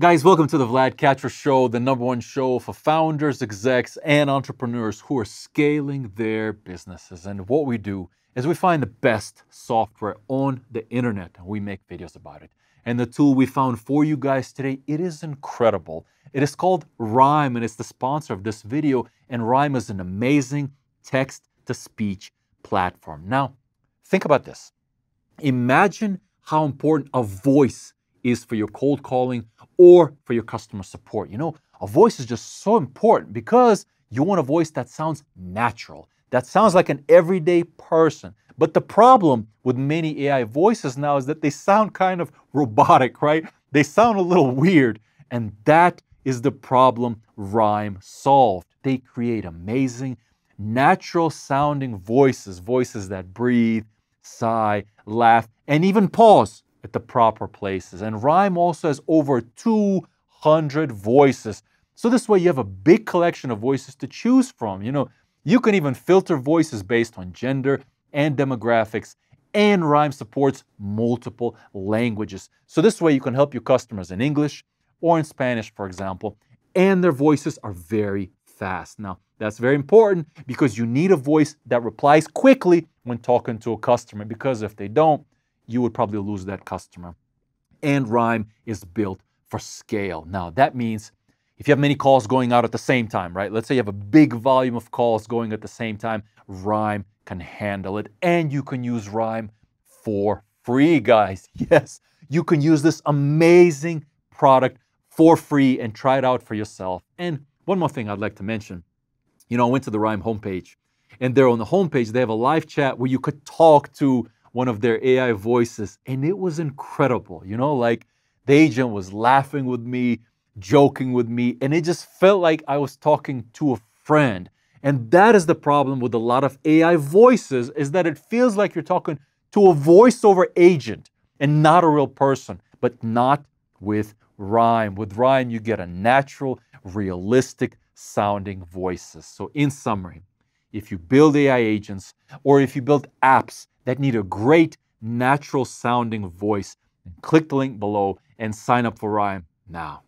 Guys, welcome to the Vlad Kachur Show, the #1 show for founders, execs, and entrepreneurs who are scaling their businesses. And what we do is we find the best software on the internet and we make videos about it. And the tool we found for you guys today, it is incredible. It is called Rime, and it's the sponsor of this video. And Rime is an amazing text-to-speech platform. Now, think about this. Imagine how important a voice is for your cold calling or for your customer support. You know, a voice is just so important because you want a voice that sounds natural, that sounds like an everyday person. But the problem with many AI voices now is that they sound kind of robotic, right? They sound a little weird. And that is the problem Rime solved. They create amazing, natural sounding voices, voices that breathe, sigh, laugh, and even pause at the proper places. And Rime also has over 200 voices. So this way you have a big collection of voices to choose from. You know, you can even filter voices based on gender and demographics, and Rime supports multiple languages. So this way you can help your customers in English or in Spanish, for example, and their voices are very fast. Now, that's very important because you need a voice that replies quickly when talking to a customer, because if they don't, you would probably lose that customer. And Rime is built for scale. Now, that means if you have many calls going out at the same time, right? Let's say you have a big volume of calls going at the same time, Rime can handle it. And you can use Rime for free, guys. Yes, you can use this amazing product for free and try it out for yourself. And one more thing I'd like to mention, you know, I went to the Rime homepage, and there on the homepage, they have a live chat where you could talk to one of their AI voices, and it was incredible. You know, like the agent was laughing with me, joking with me, and it just felt like I was talking to a friend. And that is the problem with a lot of AI voices, is that it feels like you're talking to a voiceover agent and not a real person, but not with Rime. With Rime, you get a natural, realistic sounding voices. So in summary, if you build AI agents or if you build apps that need a great natural sounding voice, click the link below and sign up for Rime now.